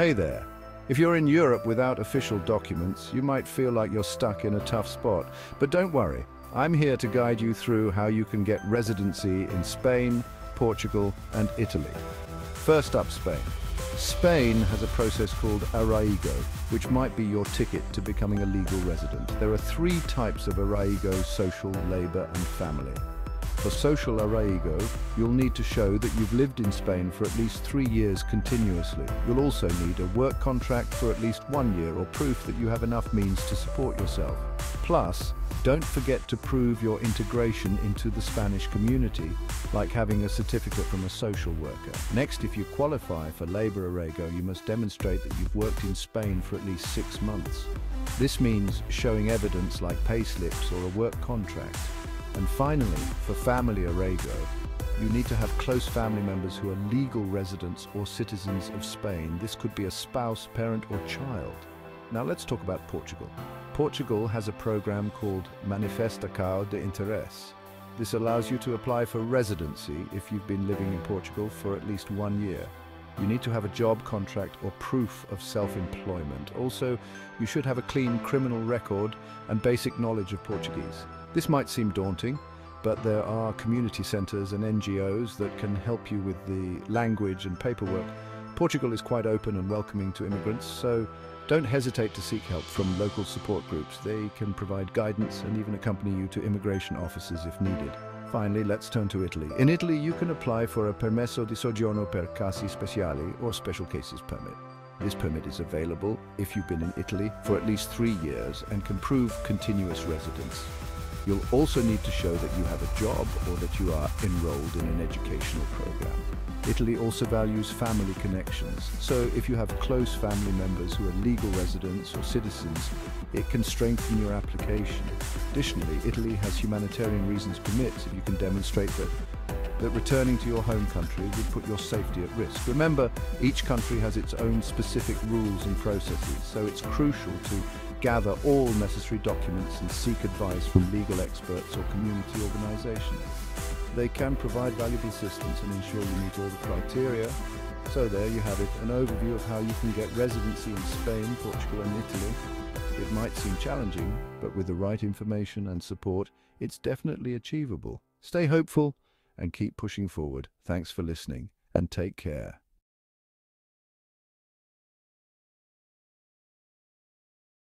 Hey there. If you're in Europe without official documents, you might feel like you're stuck in a tough spot. But don't worry, I'm here to guide you through how you can get residency in Spain, Portugal, and Italy. First up, Spain. Spain has a process called Arraigo, which might be your ticket to becoming a legal resident. There are three types of Arraigo: social, labor, and family. For social Arraigo, you'll need to show that you've lived in Spain for at least 3 years continuously. You'll also need a work contract for at least 1 year or proof that you have enough means to support yourself. Plus, don't forget to prove your integration into the Spanish community, like having a certificate from a social worker. Next, if you qualify for labor Arraigo, you must demonstrate that you've worked in Spain for at least 6 months. This means showing evidence like payslips or a work contract. And finally, for family Arraigo, you need to have close family members who are legal residents or citizens of Spain. This could be a spouse, parent, or child. Now let's talk about Portugal. Portugal has a program called Manifestação de Interesse. This allows you to apply for residency if you've been living in Portugal for at least 1 year. You need to have a job contract or proof of self-employment. Also, you should have a clean criminal record and basic knowledge of Portuguese. This might seem daunting, but there are community centers and NGOs that can help you with the language and paperwork. Portugal is quite open and welcoming to immigrants, so don't hesitate to seek help from local support groups. They can provide guidance and even accompany you to immigration offices if needed. Finally, let's turn to Italy. In Italy, you can apply for a Permesso di Soggiorno per Casi Speciali, or Special Cases Permit. This permit is available if you've been in Italy for at least 3 years and can prove continuous residence. You'll also need to show that you have a job or that you are enrolled in an educational program. Italy also values family connections, so if you have close family members who are legal residents or citizens, it can strengthen your application. Additionally, Italy has humanitarian reasons permits if you can demonstrate that returning to your home country would put your safety at risk. Remember, each country has its own specific rules and processes, so it's crucial to gather all necessary documents and seek advice from legal experts or community organizations. They can provide valuable assistance and ensure you meet all the criteria. So there you have it, an overview of how you can get residency in Spain, Portugal and Italy. It might seem challenging, but with the right information and support, it's definitely achievable. Stay hopeful and keep pushing forward. Thanks for listening and take care.